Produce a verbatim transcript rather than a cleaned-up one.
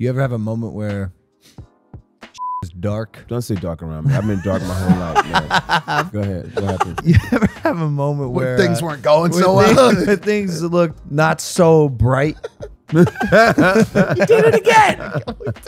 Do you ever have a moment where it's dark? Don't say dark around me. I've been dark my whole life, man. Go ahead. What happened? You ever have a moment where, where things uh, weren't going so well? Things, things looked not so bright. You did it again.